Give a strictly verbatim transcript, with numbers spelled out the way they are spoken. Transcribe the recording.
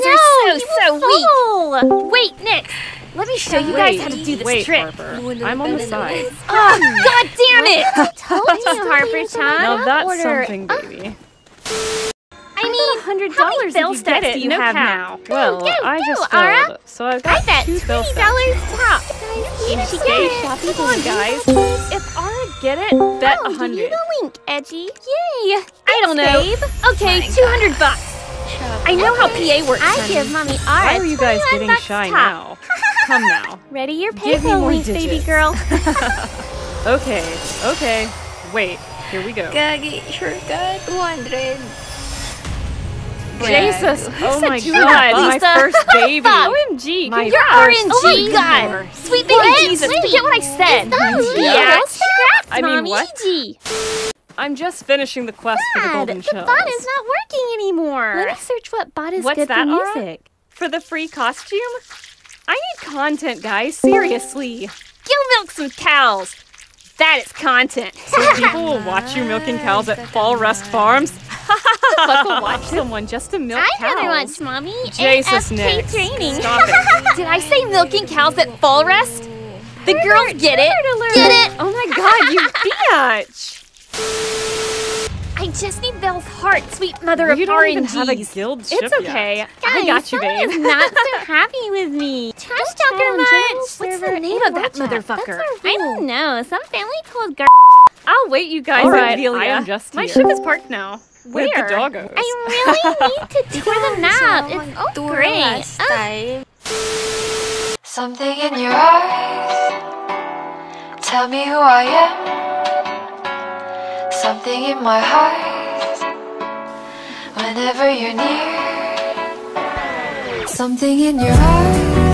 guys know, are so, so weak. Fall. Wait, Nick. Let me show you guys wait, how to do this wait, trick. Harper. I'm on the side. Oh, God damn it! I told you, Harper Chan. Now that's order. something, baby. Uh, I, I mean, how many bell steps do you no have cow. now? Well, go, go, I just go, filled, Ara. so I've got I bet two bell steps. Top. Guys, she gave shopping for you guys. If Ara get it, bet a oh, hundred. You the link, Edgy? Yay! I don't know. Okay, two hundred bucks. I know how P A works. I give Mommy Ara. Why are you guys getting shy now? Come now. Ready your PayPal link, baby girl. okay, okay. Wait, here we go. Jesus, oh my God, my first baby. O M G, my you're R N G. Oh my God. Sweet baby Jesus, forget what I said. Yeah, congrats, I mean, what? I'm just finishing the quest Dad, for the golden show. The shells. bot is not working anymore. Let me search what bot is What's good that, for music. Ara? For the free costume? I need content, guys. Seriously. Go milk some cows. That is content. So people will watch you milking cows at Fall Rest Farms? Fuck will watch someone just to milk cows? I rather watch Mommy Jesus Nick. Training. Stop it. Did I say milking cows at Fall Rest? The Herbert, girls get it. Alert. Get it. Oh my God, you biatch. I just need Belle's heart, sweet mother of R N G. You don't even have a guild ship It's okay. Yet. Guys, I got you, babe. Is not so happy with me. Trash talker much. What's the name of that motherfucker? I don't know. Some family called Gar. I'll wait, you guys. All right, Amelia. I am just here. My ship is parked now. Where? With the doggos. I really need to tour them up. It's all oh, great. Oh. Something in your eyes. Tell me who I am. Something in my heart. Whenever you're near, something in your heart.